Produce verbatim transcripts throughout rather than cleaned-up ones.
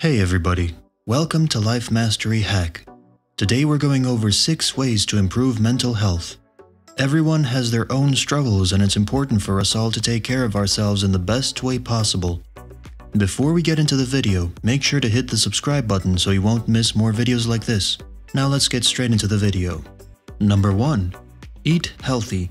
Hey everybody, welcome to Life Mastery Hack. Today we're going over six ways to improve mental health. Everyone has their own struggles and it's important for us all to take care of ourselves in the best way possible. Before we get into the video, make sure to hit the subscribe button so you won't miss more videos like this. Now let's get straight into the video. Number one. Eat healthy.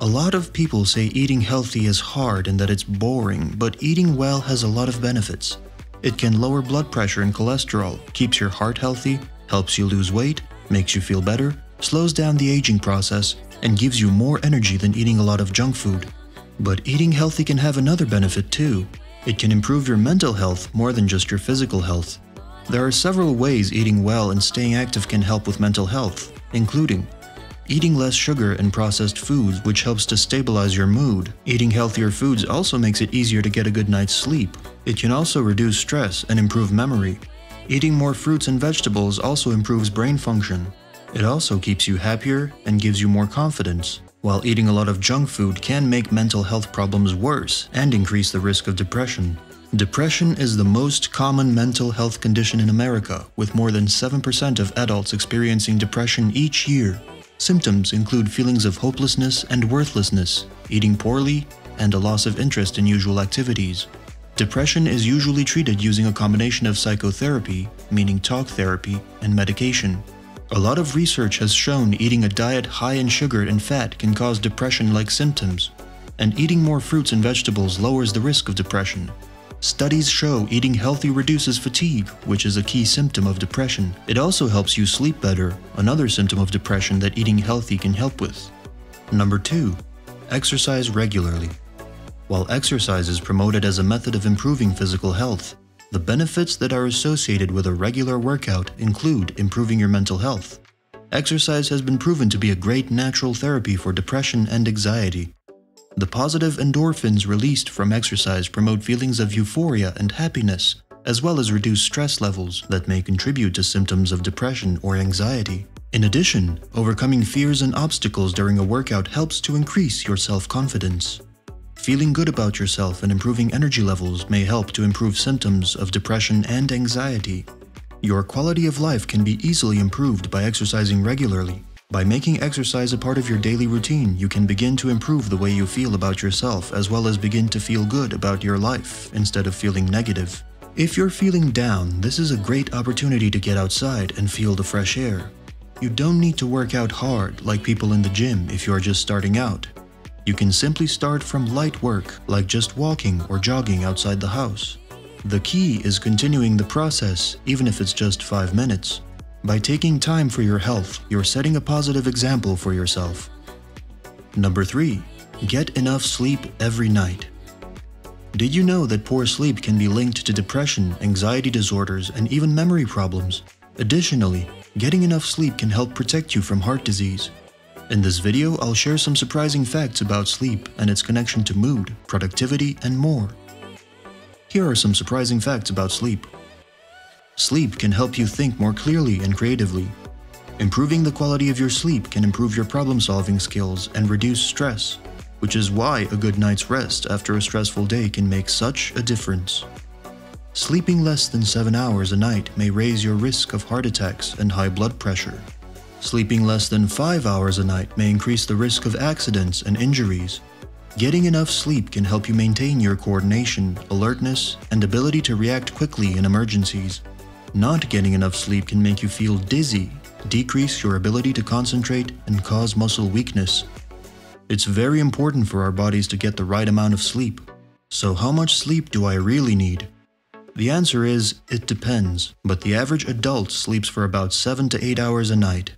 A lot of people say eating healthy is hard and that it's boring, but eating well has a lot of benefits. It can lower blood pressure and cholesterol, keeps your heart healthy, helps you lose weight, makes you feel better, slows down the aging process, and gives you more energy than eating a lot of junk food. But eating healthy can have another benefit too. It can improve your mental health more than just your physical health. There are several ways eating well and staying active can help with mental health, including eating less sugar and processed foods, which helps to stabilize your mood. Eating healthier foods also makes it easier to get a good night's sleep. It can also reduce stress and improve memory. Eating more fruits and vegetables also improves brain function. It also keeps you happier and gives you more confidence. While eating a lot of junk food can make mental health problems worse and increase the risk of depression. Depression is the most common mental health condition in America, with more than seven percent of adults experiencing depression each year. Symptoms include feelings of hopelessness and worthlessness, eating poorly, and a loss of interest in usual activities. Depression is usually treated using a combination of psychotherapy, meaning talk therapy, and medication. A lot of research has shown eating a diet high in sugar and fat can cause depression-like symptoms, and eating more fruits and vegetables lowers the risk of depression. Studies show eating healthy reduces fatigue, which is a key symptom of depression. It also helps you sleep better, another symptom of depression that eating healthy can help with. Number two. Exercise regularly. While exercise is promoted as a method of improving physical health, the benefits that are associated with a regular workout include improving your mental health. Exercise has been proven to be a great natural therapy for depression and anxiety. The positive endorphins released from exercise promote feelings of euphoria and happiness, as well as reduce stress levels that may contribute to symptoms of depression or anxiety. In addition, overcoming fears and obstacles during a workout helps to increase your self-confidence. Feeling good about yourself and improving energy levels may help to improve symptoms of depression and anxiety. Your quality of life can be easily improved by exercising regularly. By making exercise a part of your daily routine, you can begin to improve the way you feel about yourself as well as begin to feel good about your life instead of feeling negative. If you're feeling down, this is a great opportunity to get outside and feel the fresh air. You don't need to work out hard like people in the gym if you're just starting out. You can simply start from light work, like just walking or jogging outside the house. The key is continuing the process, even if it's just five minutes. By taking time for your health, you're setting a positive example for yourself. Number three. Get enough sleep every night. Did you know that poor sleep can be linked to depression, anxiety disorders, and even memory problems? Additionally, getting enough sleep can help protect you from heart disease. In this video, I'll share some surprising facts about sleep and its connection to mood, productivity, and more. Here are some surprising facts about sleep. Sleep can help you think more clearly and creatively. Improving the quality of your sleep can improve your problem-solving skills and reduce stress, which is why a good night's rest after a stressful day can make such a difference. Sleeping less than seven hours a night may raise your risk of heart attacks and high blood pressure. Sleeping less than five hours a night may increase the risk of accidents and injuries. Getting enough sleep can help you maintain your coordination, alertness, and ability to react quickly in emergencies. Not getting enough sleep can make you feel dizzy, decrease your ability to concentrate, and cause muscle weakness. It's very important for our bodies to get the right amount of sleep. So how much sleep do I really need? The answer is, it depends, but the average adult sleeps for about seven to eight hours a night.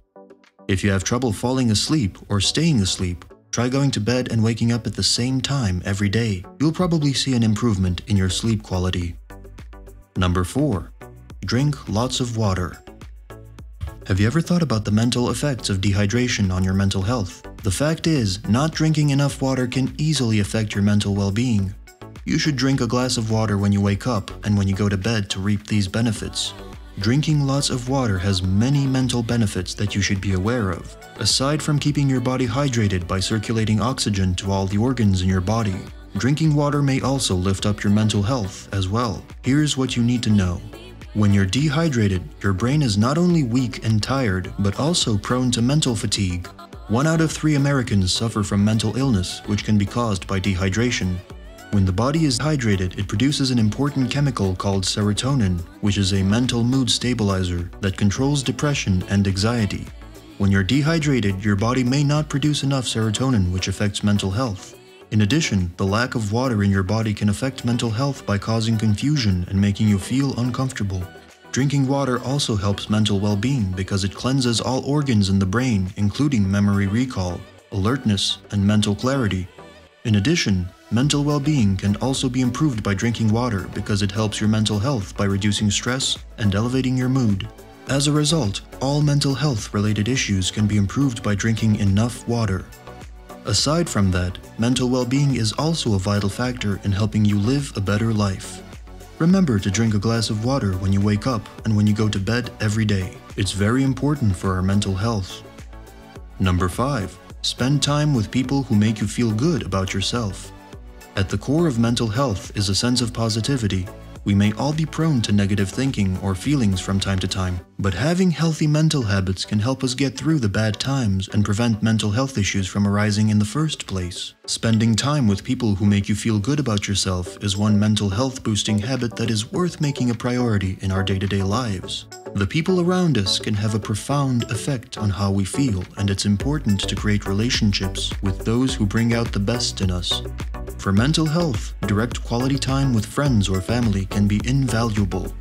If you have trouble falling asleep or staying asleep, try going to bed and waking up at the same time every day. You'll probably see an improvement in your sleep quality. Number four. Drink lots of water. Have you ever thought about the mental effects of dehydration on your mental health? The fact is, not drinking enough water can easily affect your mental well-being. You should drink a glass of water when you wake up and when you go to bed to reap these benefits. Drinking lots of water has many mental benefits that you should be aware of, aside from keeping your body hydrated by circulating oxygen to all the organs in your body. Drinking water may also lift up your mental health as well. Here's what you need to know. When you're dehydrated, your brain is not only weak and tired, but also prone to mental fatigue. One out of three Americans suffer from mental illness, which can be caused by dehydration. When the body is hydrated, it produces an important chemical called serotonin, which is a mental mood stabilizer that controls depression and anxiety. When you're dehydrated, your body may not produce enough serotonin, which affects mental health. In addition, the lack of water in your body can affect mental health by causing confusion and making you feel uncomfortable. Drinking water also helps mental well-being because it cleanses all organs in the brain, including memory recall, alertness, and mental clarity. In addition, mental well-being can also be improved by drinking water because it helps your mental health by reducing stress and elevating your mood. As a result, all mental health-related issues can be improved by drinking enough water. Aside from that, mental well-being is also a vital factor in helping you live a better life. Remember to drink a glass of water when you wake up and when you go to bed every day. It's very important for our mental health. Number five, spend time with people who make you feel good about yourself. At the core of mental health is a sense of positivity. We may all be prone to negative thinking or feelings from time to time, but having healthy mental habits can help us get through the bad times and prevent mental health issues from arising in the first place. Spending time with people who make you feel good about yourself is one mental health boosting habit that is worth making a priority in our day-to-day lives. The people around us can have a profound effect on how we feel, and it's important to create relationships with those who bring out the best in us. For mental health, direct quality time with friends or family can be invaluable.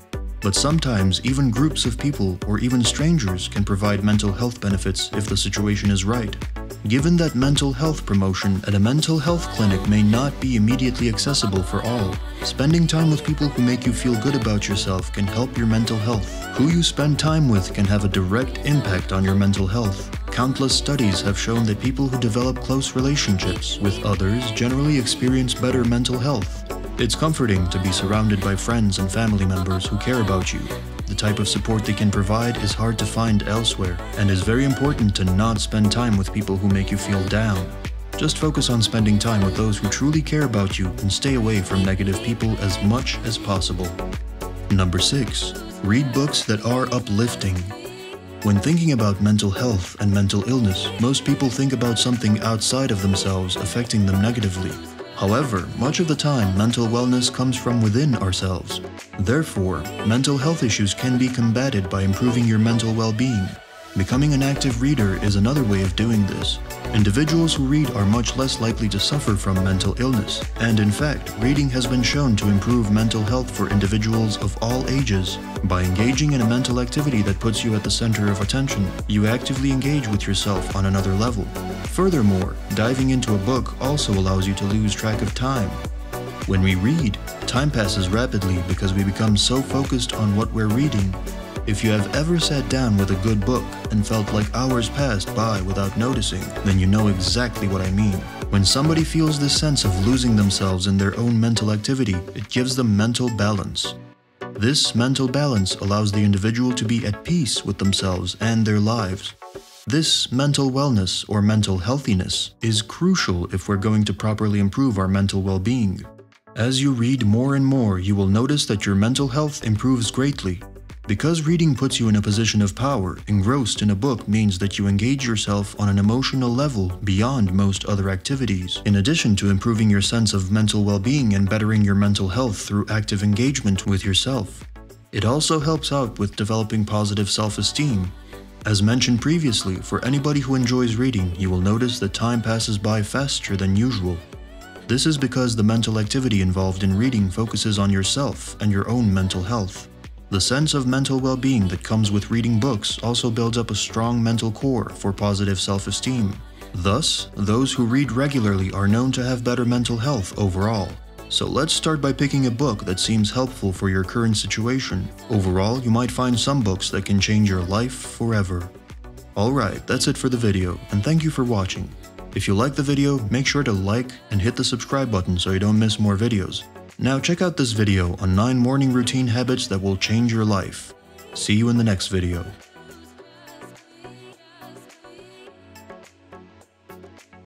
But sometimes even groups of people or even strangers can provide mental health benefits if the situation is right. Given that mental health promotion at a mental health clinic may not be immediately accessible for all, spending time with people who make you feel good about yourself can help your mental health. Who you spend time with can have a direct impact on your mental health. Countless studies have shown that people who develop close relationships with others generally experience better mental health. It's comforting to be surrounded by friends and family members who care about you. The type of support they can provide is hard to find elsewhere, and is very important to not spend time with people who make you feel down. Just focus on spending time with those who truly care about you and stay away from negative people as much as possible. Number six, read books that are uplifting. When thinking about mental health and mental illness, most people think about something outside of themselves affecting them negatively. However, much of the time, mental wellness comes from within ourselves. Therefore, mental health issues can be combated by improving your mental well-being. Becoming an active reader is another way of doing this. Individuals who read are much less likely to suffer from mental illness, and in fact, reading has been shown to improve mental health for individuals of all ages. By engaging in a mental activity that puts you at the center of attention, you actively engage with yourself on another level. Furthermore, diving into a book also allows you to lose track of time. When we read, time passes rapidly because we become so focused on what we're reading. If you have ever sat down with a good book and felt like hours passed by without noticing, then you know exactly what I mean. When somebody feels this sense of losing themselves in their own mental activity, it gives them mental balance. This mental balance allows the individual to be at peace with themselves and their lives. This mental wellness or mental healthiness is crucial if we're going to properly improve our mental well-being. As you read more and more, you will notice that your mental health improves greatly. Because reading puts you in a position of power, engrossed in a book means that you engage yourself on an emotional level beyond most other activities. In addition to improving your sense of mental well-being and bettering your mental health through active engagement with yourself, it also helps out with developing positive self-esteem. As mentioned previously, for anybody who enjoys reading, you will notice that time passes by faster than usual. This is because the mental activity involved in reading focuses on yourself and your own mental health. The sense of mental well-being that comes with reading books also builds up a strong mental core for positive self-esteem. Thus, those who read regularly are known to have better mental health overall. So let's start by picking a book that seems helpful for your current situation. Overall, you might find some books that can change your life forever. Alright, that's it for the video, and thank you for watching. If you like the video, make sure to like and hit the subscribe button so you don't miss more videos. Now check out this video on nine morning routine habits that will change your life. See you in the next video.